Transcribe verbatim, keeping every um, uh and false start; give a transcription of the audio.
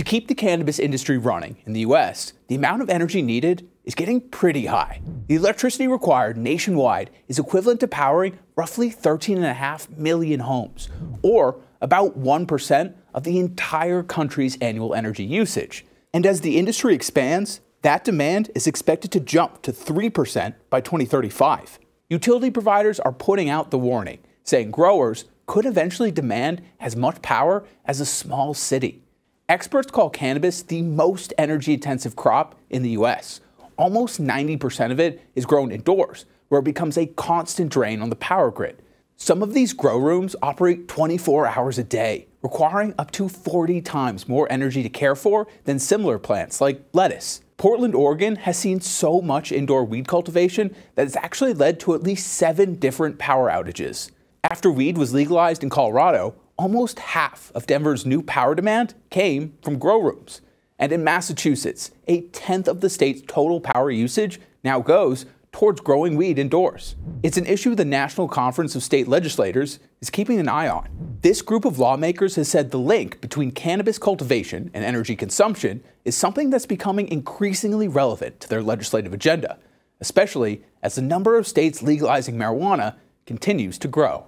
To keep the cannabis industry running in the U S, the amount of energy needed is getting pretty high. The electricity required nationwide is equivalent to powering roughly thirteen and a half million homes, or about one percent of the entire country's annual energy usage. And as the industry expands, that demand is expected to jump to three percent by twenty thirty-five. Utility providers are putting out the warning, saying growers could eventually demand as much power as a small city. Experts call cannabis the most energy-intensive crop in the U S. Almost ninety percent of it is grown indoors, where it becomes a constant drain on the power grid. Some of these grow rooms operate twenty-four hours a day, requiring up to forty times more energy to care for than similar plants like lettuce. Portland, Oregon has seen so much indoor weed cultivation that it's actually led to at least seven different power outages. After weed was legalized in Colorado, almost half of Denver's new power demand came from grow rooms. And in Massachusetts, a tenth of the state's total power usage now goes towards growing weed indoors. It's an issue the National Conference of State Legislators is keeping an eye on. This group of lawmakers has said the link between cannabis cultivation and energy consumption is something that's becoming increasingly relevant to their legislative agenda, especially as the number of states legalizing marijuana continues to grow.